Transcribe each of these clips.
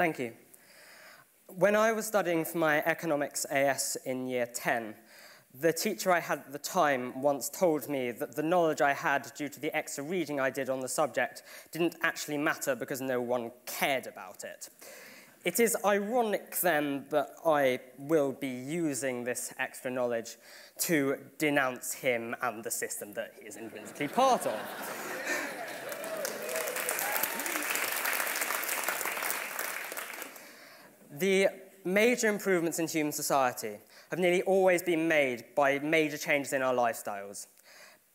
Thank you. When I was studying for my economics AS in year 10, the teacher I had at the time once told me that the knowledge I had due to the extra reading I did on the subject didn't actually matter because no one cared about it. It is ironic then that I will be using this extra knowledge to denounce him and the system that he is intrinsically part of. The major improvements in human society have nearly always been made by major changes in our lifestyles.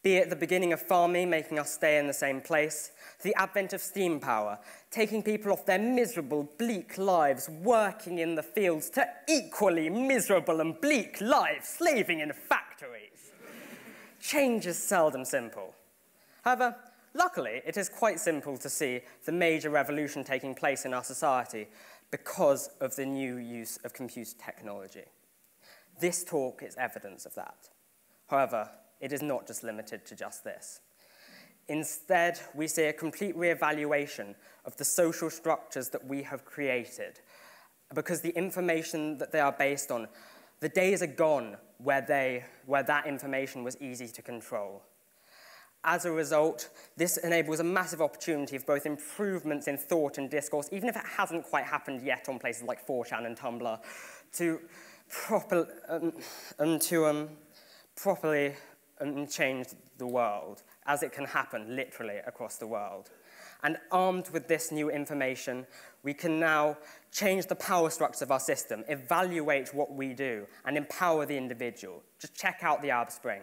Be it the beginning of farming, making us stay in the same place, the advent of steam power, taking people off their miserable, bleak lives, working in the fields to equally miserable and bleak lives, slaving in factories. Change is seldom simple. However, luckily, it is quite simple to see the major revolution taking place in our society because of the new use of computer technology. This talk is evidence of that. However, it is not just limited to just this. Instead, we see a complete re-evaluation of the social structures that we have created, because the information that they are based on, the days are gone where that information was easy to control. As a result, this enables a massive opportunity of both improvements in thought and discourse, even if it hasn't quite happened yet on places like 4chan and Tumblr, to properly change the world, as it can happen literally across the world. And armed with this new information, we can now change the power structures of our system, evaluate what we do, and empower the individual. Just check out the Arab Spring.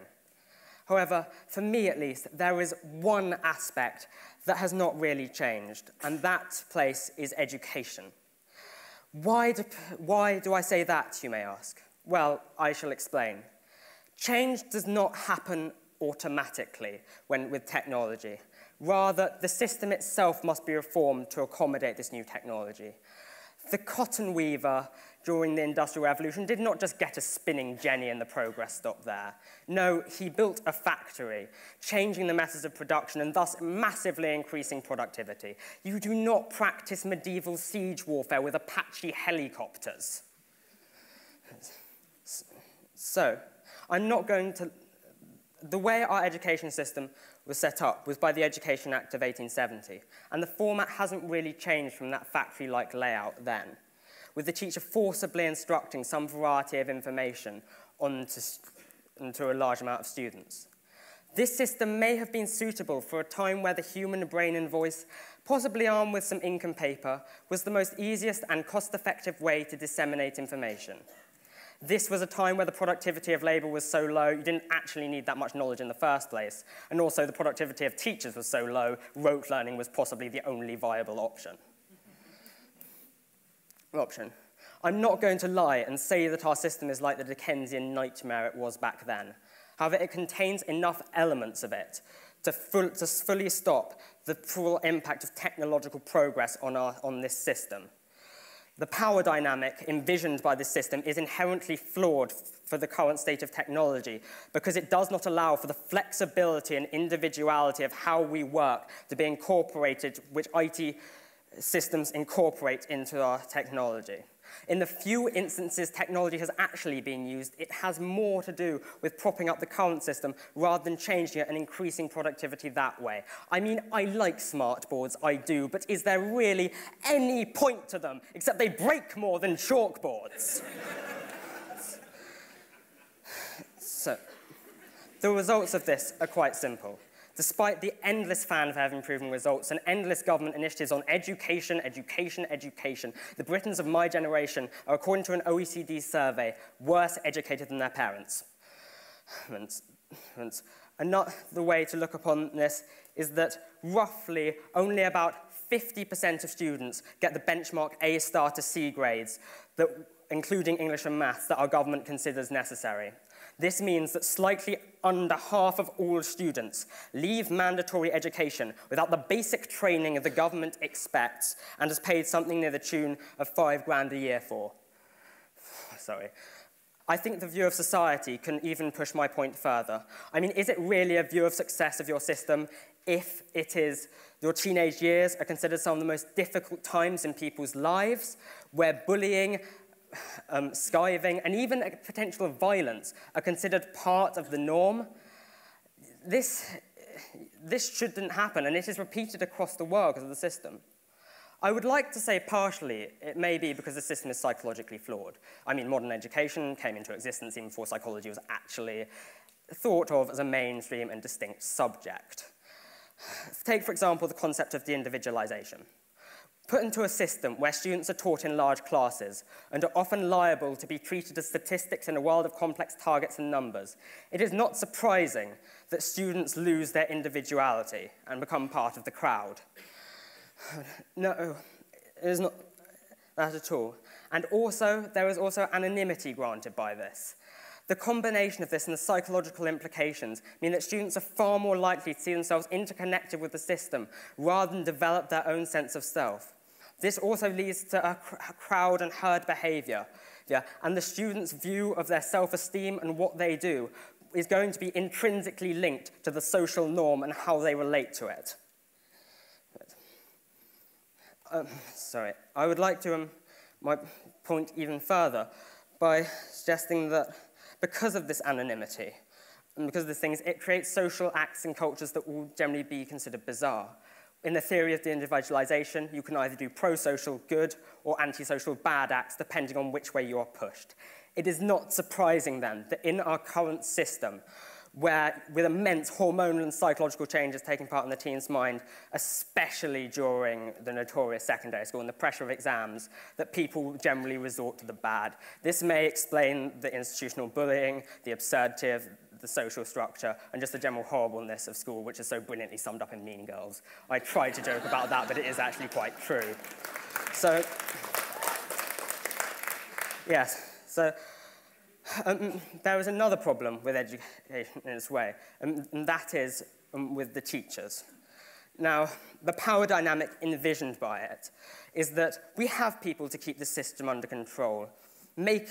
However, for me at least, there is one aspect that has not really changed, and that place is education. Why do I say that, you may ask? Well, I shall explain. Change does not happen automatically with technology. Rather, the system itself must be reformed to accommodate this new technology. The cotton weaver during the Industrial Revolution did not just get a spinning jenny and the progress stopped there. No, he built a factory, changing the methods of production and thus massively increasing productivity. You do not practice medieval siege warfare with Apache helicopters. So, I'm not going to... The way our education system was set up was by the Education Act of 1870, and the format hasn't really changed from that factory-like layout then, with the teacher forcibly instructing some variety of information onto a large amount of students. This system may have been suitable for a time where the human brain and voice, possibly armed with some ink and paper, was the most easiest and cost-effective way to disseminate information. This was a time where the productivity of labour was so low, you didn't actually need that much knowledge in the first place. And also, the productivity of teachers was so low, rote learning was possibly the only viable option. I'm not going to lie and say that our system is like the Dickensian nightmare it was back then. However, it contains enough elements of it to fully stop the full impact of technological progress on this system. The power dynamic envisioned by this system is inherently flawed for the current state of technology because it does not allow for the flexibility and individuality of how we work to be incorporated, which IT systems incorporate into our technology. In the few instances technology has actually been used, it has more to do with propping up the current system rather than changing it and increasing productivity that way. I mean, I like smart boards, I do, but is there really any point to them except they break more than chalkboards? So, the results of this are quite simple. Despite the endless fanfare of improving results and endless government initiatives on education, education, education, the Britons of my generation are, according to an OECD survey, worse educated than their parents. Another way to look upon this is that roughly only about 50% of students get the benchmark A-star to C grades, including English and maths, that our government considers necessary. This means that slightly under half of all students leave mandatory education without the basic training the government expects and is paid something near the tune of £5,000 a year for. Sorry. I think the view of society can even push my point further. I mean, is it really a view of success of your system if it is your teenage years are considered some of the most difficult times in people's lives, where bullying, skiving, and even a potential violence are considered part of the norm? This shouldn't happen, and it is repeated across the world because of the system. I would like to say partially it may be because the system is psychologically flawed. I mean, modern education came into existence even before psychology was actually thought of as a mainstream and distinct subject. Take, for example, the concept of de-individualization. Put into a system where students are taught in large classes and are often liable to be treated as statistics in a world of complex targets and numbers, it is not surprising that students lose their individuality and become part of the crowd. No, it is not that at all. And also, there is also anonymity granted by this. The combination of this and the psychological implications mean that students are far more likely to see themselves interconnected with the system rather than develop their own sense of self. This also leads to a crowd and herd behavior, and the students' view of their self-esteem and what they do is going to be intrinsically linked to the social norm and how they relate to it. Sorry, I would like to my point even further by suggesting that because of this anonymity and because of these things, it creates social acts and cultures that will generally be considered bizarre. In the theory of de-individualization, you can either do pro-social good or anti-social bad acts, depending on which way you are pushed. It is not surprising, then, that in our current system, where with immense hormonal and psychological changes taking part in the teen's mind, especially during the notorious secondary school and the pressure of exams, that people generally resort to the bad. This may explain the institutional bullying, the absurdity of the social structure, and just the general horribleness of school, which is so brilliantly summed up in Mean Girls. I tried to joke about that, but it is actually quite true. So, yes, so... there is another problem with education in its way, and that is with the teachers. Now, the power dynamic envisioned by it is that we have people to keep the system under control. They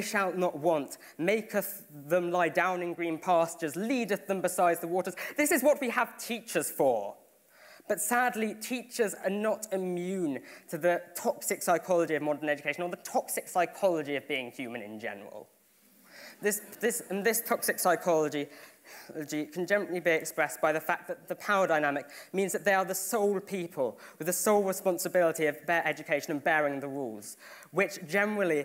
shall not want, maketh them lie down in green pastures, leadeth them beside the waters. This is what we have teachers for. But sadly, teachers are not immune to the toxic psychology of modern education or the toxic psychology of being human in general. This toxic psychology can generally be expressed by the fact that the power dynamic means that they are the sole people with the sole responsibility of their education and bearing the rules, which generally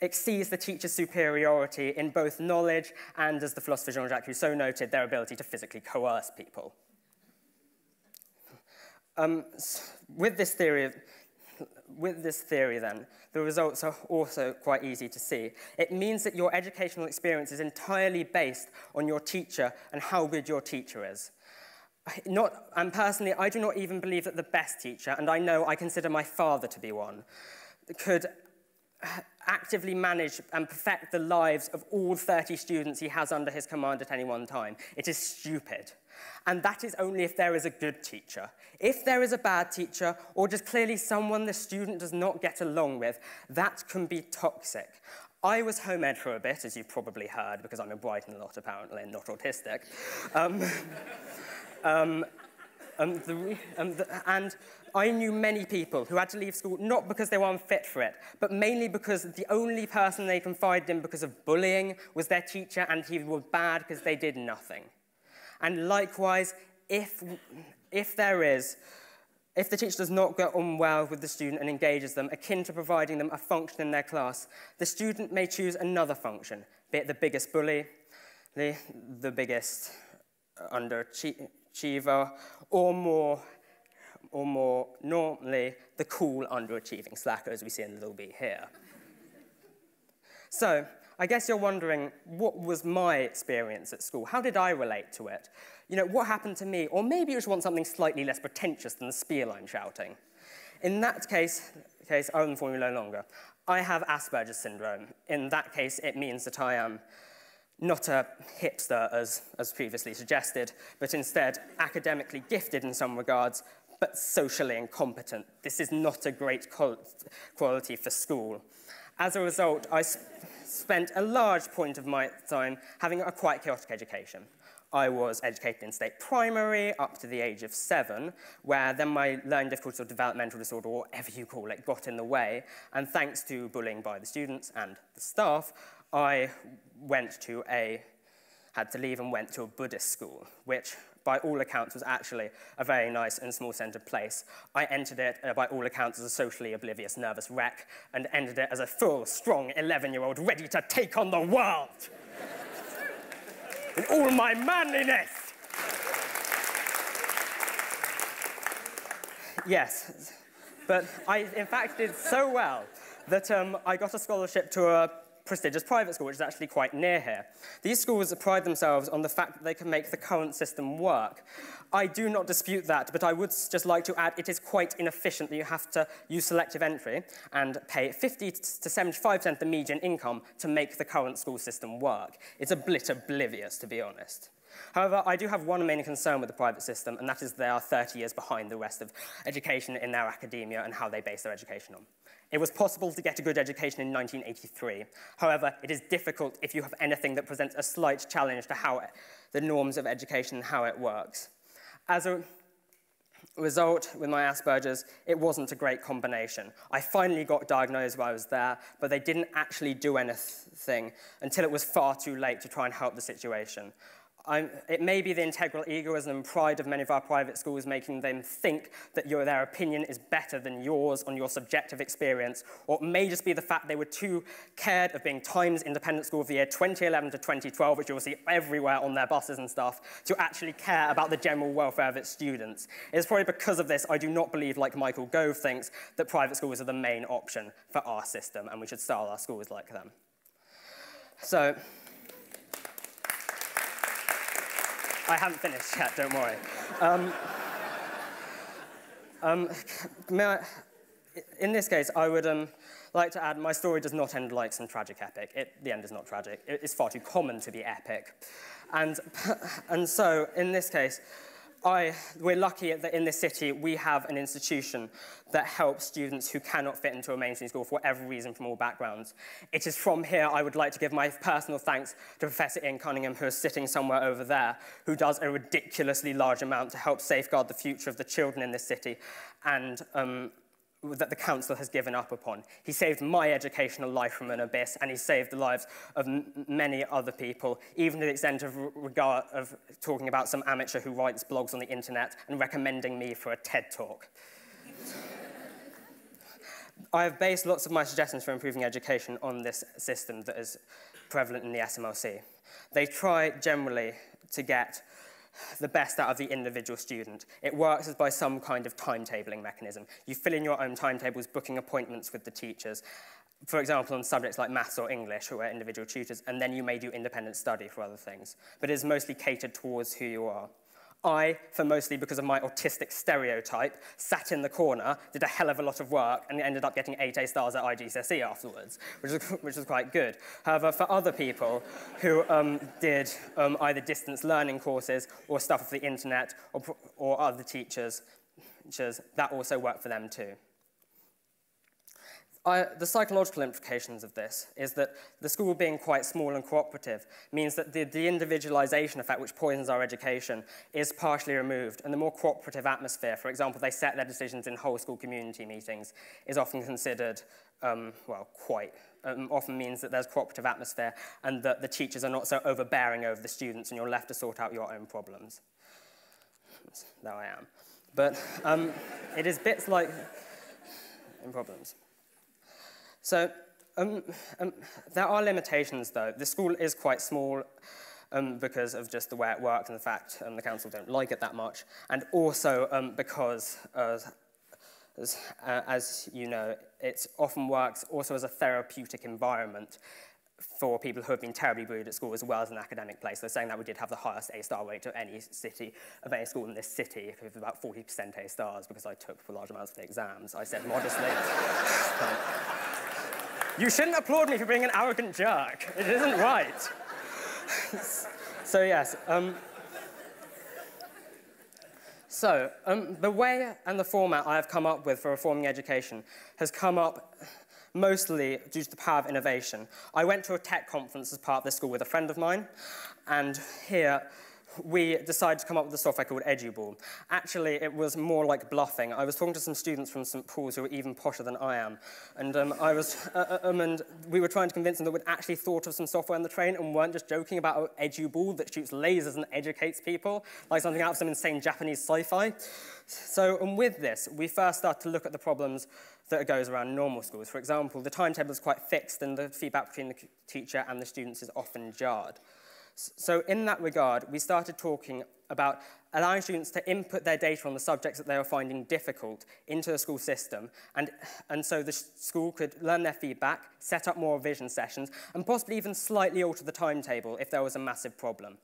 exceeds the teacher's superiority in both knowledge and, as the philosopher Jean-Jacques Rousseau noted, their ability to physically coerce people. With this theory, then, the results are also quite easy to see. It means that your educational experience is entirely based on your teacher and how good your teacher is. And personally, I do not even believe that the best teacher, and I know I consider my father to be one, could actively manage and perfect the lives of all 30 students he has under his command at any one time. It is stupid. And that is only if there is a good teacher. If there is a bad teacher, or just clearly someone the student does not get along with, that can be toxic. I was home ed for a bit, as you've probably heard, because I'm in Brighton a lot, apparently, and not autistic. And I knew many people who had to leave school not because they were unfit for it, but mainly because the only person they confided in because of bullying was their teacher, and he was bad because they did nothing. And likewise, if the teacher does not get on well with the student and engages them, akin to providing them a function in their class, the student may choose another function, be it the biggest bully, the biggest underachiever, or more normally, the cool underachieving slacker, as we see in Little B here. So, I guess you're wondering, what was my experience at school? How did I relate to it? You know, what happened to me? Or maybe you just want something slightly less pretentious than the spiel I'm shouting. In that case, I'll inform you no longer. I have Asperger's syndrome. In that case, it means that I am not a hipster, as previously suggested, but instead academically gifted in some regards, but socially incompetent. This is not a great quality for school. As a result, I spent a large point of my time having a quite chaotic education. I was educated in state primary up to the age of 7, where then my learning difficulties or developmental disorder, or whatever you call it, got in the way. And thanks to bullying by the students and the staff, I had to leave and went to a Buddhist school, which by all accounts was actually a very nice and small-centered place. I entered it, by all accounts, as a socially oblivious, nervous wreck, and ended it as a full, strong 11-year-old ready to take on the world. In all my manliness! Yes, but I, in fact, did so well that I got a scholarship to a prestigious private school, which is actually quite near here. These schools pride themselves on the fact that they can make the current system work. I do not dispute that, but I would just like to add it is quite inefficient that you have to use selective entry and pay 50 to 75% of the median income to make the current school system work. It's a bit oblivious, to be honest. However, I do have one main concern with the private system, and that is they are 30 years behind the rest of education in their academia and how they base their education on. It was possible to get a good education in 1983. However, it is difficult if you have anything that presents a slight challenge to how the norms of education and how it works. As a result, with my Asperger's, it wasn't a great combination. I finally got diagnosed while I was there, but they didn't actually do anything until it was far too late to try and help the situation. It may be the integral egoism and pride of many of our private schools making them think that their opinion is better than yours on your subjective experience, or it may just be the fact they were too cared of being Times Independent School of the Year 2011 to 2012, which you'll see everywhere on their buses and stuff, to actually care about the general welfare of its students. It's probably because of this I do not believe, like Michael Gove thinks, that private schools are the main option for our system, and we should style our schools like them. So, I haven't finished yet, don't worry. In this case, I would like to add my story does not end like some tragic epic. The end is not tragic. It is far too common to be epic. And so, in this case, we're lucky that in this city we have an institution that helps students who cannot fit into a mainstream school for whatever reason from all backgrounds. It is from here I would like to give my personal thanks to Professor Ian Cunningham, who is sitting somewhere over there, who does a ridiculously large amount to help safeguard the future of the children in this city and that the council has given up upon. He saved my educational life from an abyss, and he saved the lives of many other people, even to the extent of talking about some amateur who writes blogs on the internet and recommending me for a TED talk. I have based lots of my suggestions for improving education on this system that is prevalent in the SMLC. They try generally to get the best out of the individual student. It works by some kind of timetabling mechanism. You fill in your own timetables, booking appointments with the teachers, for example, on subjects like maths or English, who are individual tutors, and then you may do independent study for other things. But it is mostly catered towards who you are. I, for mostly because of my autistic stereotype, sat in the corner, did a hell of a lot of work, and ended up getting 8 A stars at IGCSE afterwards, which was quite good. However, for other people who did either distance learning courses or stuff off the internet or other teachers, that also worked for them too. The psychological implications of this is that the school being quite small and cooperative means that the individualization effect, which poisons our education, is partially removed, and the more cooperative atmosphere, for example, they set their decisions in whole school community meetings, is often considered, often means that there's cooperative atmosphere and that the teachers are not so overbearing over the students and you're left to sort out your own problems. There I am. But it is bits like in problems. So there are limitations, though. The school is quite small because of just the way it works and the fact the council don't like it that much, and also because, as you know, it often works also as a therapeutic environment for people who have been terribly bullied at school as well as an academic place. They're saying that we did have the highest A-star rate of any school in this city, with about 40% A stars, because I took for large amounts of the exams. I said modestly. You shouldn't applaud me for being an arrogant jerk. It isn't right. So yes. The way and the format I have come up with for reforming education has come up mostly due to the power of innovation. I went to a tech conference as part of this school with a friend of mine, and here we decided to come up with a software called EduBall. Actually, it was more like bluffing. I was talking to some students from St. Paul's who were even posher than I am, and we were trying to convince them that we'd actually thought of some software on the train and weren't just joking about EduBall that shoots lasers and educates people, like something out of some insane Japanese sci-fi. So, and with this, we first started to look at the problems that goes around normal schools. For example, the timetable is quite fixed, and the feedback between the teacher and the students is often jarred. So in that regard, we started talking about allowing students to input their data on the subjects that they were finding difficult into the school system, and so the school could learn their feedback, set up more revision sessions, and possibly even slightly alter the timetable if there was a massive problem.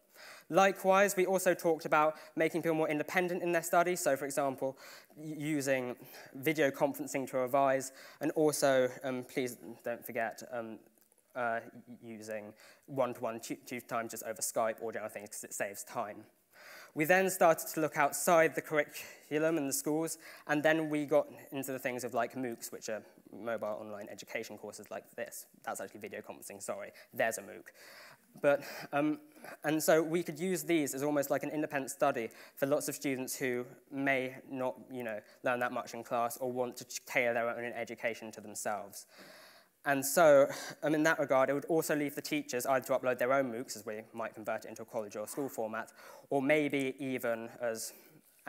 Likewise, we also talked about making people more independent in their study, so for example, using video conferencing to revise, and also, please don't forget, using one-to-one tutor time just over Skype or general things because it saves time. We then started to look outside the curriculum and the schools, and then we got into the things of like MOOCs, which are mobile online education courses like this. That's actually video conferencing, sorry. There's a MOOC. But, and so we could use these as almost like an independent study for lots of students who may not, learn that much in class or want to tailor their own education to themselves. And so, in that regard, it would also leave the teachers either to upload their own MOOCs, as we might convert it into a college or school format, or maybe even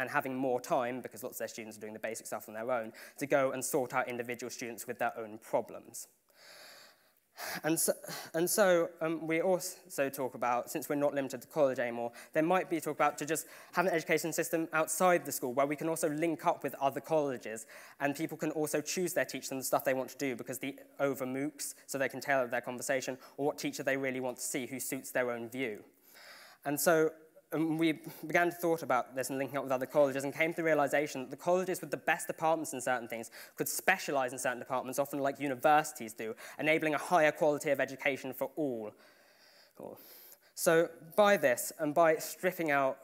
having more time, because lots of their students are doing the basic stuff on their own, to go and sort out individual students with their own problems. And so we also talk about, since we're not limited to college anymore, there might be talk about to just have an education system outside the school where we can also link up with other colleges, and people can also choose their teachers and the stuff they want to do because the over MOOCs, so they can tailor their conversation or what teacher they really want to see who suits their own view. And so we began to thought about this and linking up with other colleges, and came to the realization that the colleges with the best departments in certain things could specialize in certain departments, often like universities do, enabling a higher quality of education for all. Cool. So by this, and by stripping out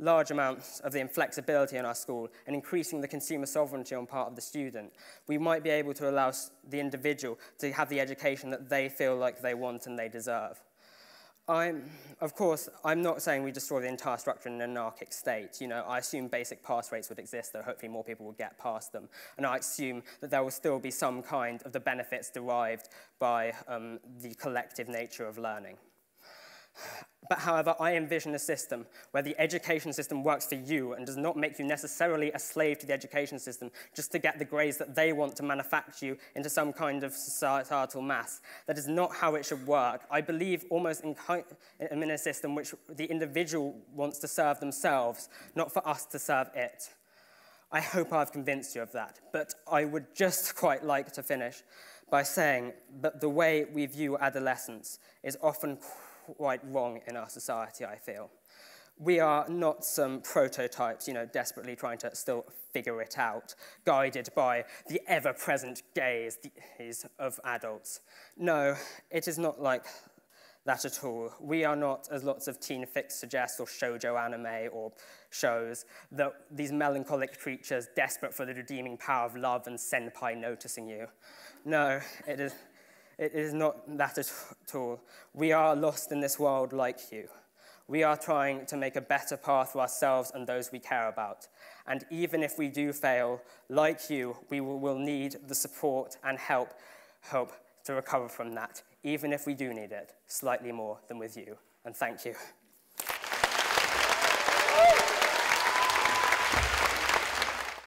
large amounts of the inflexibility in our school and increasing the consumer sovereignty on part of the student, we might be able to allow the individual to have the education that they feel like they want and they deserve. Of course, I'm not saying we destroy the entire structure in an anarchic state. I assume basic pass rates would exist, though hopefully more people will get past them. And I assume that there will still be some kind of the benefits derived by the collective nature of learning. But however, I envision a system where the education system works for you and does not make you necessarily a slave to the education system just to get the grades that they want to manufacture you into some kind of societal mass. That is not how it should work. I believe almost in a system which the individual wants to serve themselves, not for us to serve it. I hope I've convinced you of that, but I would just quite like to finish by saying that the way we view adolescence is often quite wrong in our society, I feel. We are not some prototypes, desperately trying to still figure it out, guided by the ever-present gaze of adults. No, it is not like that at all. We are not, as lots of teen fix suggests, or shoujo anime or shows, that these melancholic creatures desperate for the redeeming power of love and senpai noticing you. No, it is not that at all. We are lost in this world like you. We are trying to make a better path for ourselves and those we care about. And even if we do fail, like you, we will need the support and help to recover from that, even if we do need it, slightly more than with you. And thank you.